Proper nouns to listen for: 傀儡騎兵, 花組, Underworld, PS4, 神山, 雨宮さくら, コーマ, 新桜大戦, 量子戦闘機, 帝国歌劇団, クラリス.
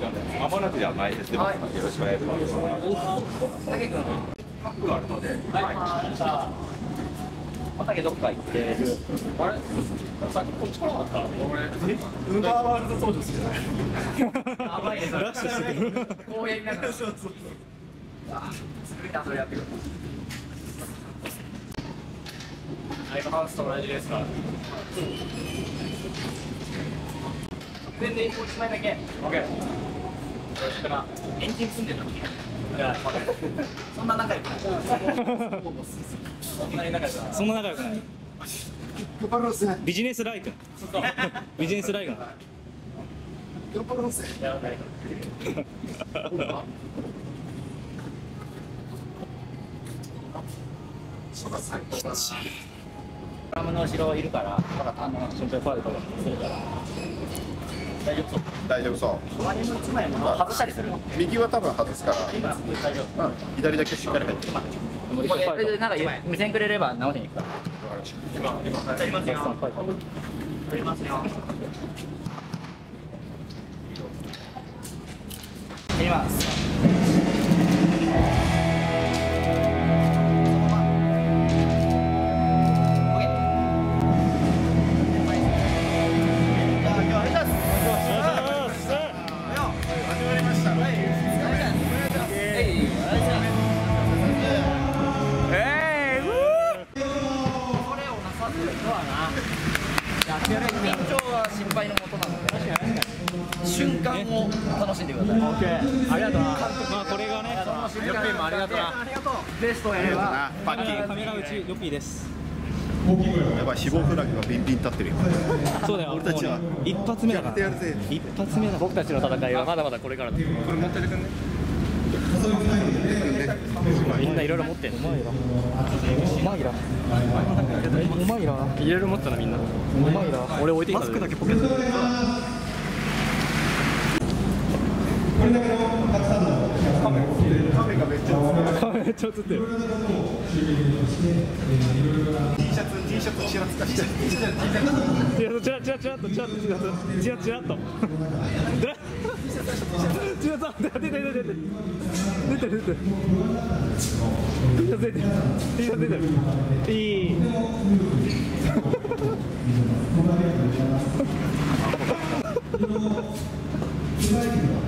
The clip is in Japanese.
間もなくじゃ前に出てますのでよろしくお願いします。パックがあるので。畑どっか行って。あれ？さっきこっち来なかった？ウーバーワールド登場するじゃない？やばいね。ラッシュしてる。公園になんか。そうそう。あ、すごいなそれやってくる。ライブハウスと同じですか。全然1個1枚だけ。OK。よろしくな。エンジン積んでるの？いや、そんな仲良くない。そんなに仲良くない。そんな仲良くない。ビジネスライク。ビジネスライク。ドラムの後ろいるから、シンプルファウルとかするから。大丈夫そう。大丈夫そう。周りのつまりも外したりする。右は多分外すから。今大丈夫。左だけしっかり入って。なんか無線くれれば直しに行くから。今。やりますよ。やりますよ。やります。瞬間を楽しんでください。オッケー。ありがとう。まあこれがね、ヨッピーもありがとうな。ベストやればパッキー。カメラうちヨッピーです。やばい死亡フラグがビンビン立ってるよ。そうだよ。俺たちは一発目だから。一発目だ。僕たちの戦いはまだまだこれからだ。これ持ってるかね。みんないろいろ持ってる。うまいな。うまいな。うまいな。いろいろ持ったなみんな。うまいな。俺置いていいから。マスクだけポケット。これだけのたくさんのカメがめっちゃ映ってる。Tシャツちらつかして。ちらっと。出てる。Tシャツ出てる。いい。すごい。